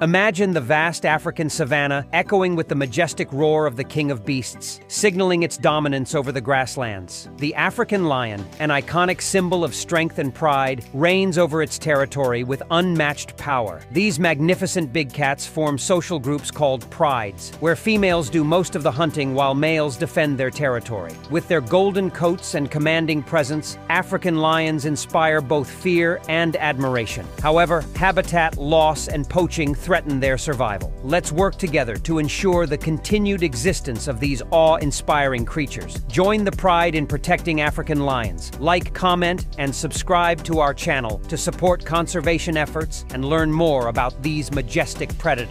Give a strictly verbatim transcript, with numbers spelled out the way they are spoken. Imagine the vast African savanna echoing with the majestic roar of the king of beasts, signaling its dominance over the grasslands. The African lion, an iconic symbol of strength and pride, reigns over its territory with unmatched power. These magnificent big cats form social groups called prides, where females do most of the hunting while males defend their territory. With their golden coats and commanding presence, African lions inspire both fear and admiration. However, habitat loss and poaching threaten their survival. Let's work together to ensure the continued existence of these awe-inspiring creatures. Join the pride in protecting African lions. Like, comment, and subscribe to our channel to support conservation efforts and learn more about these majestic predators.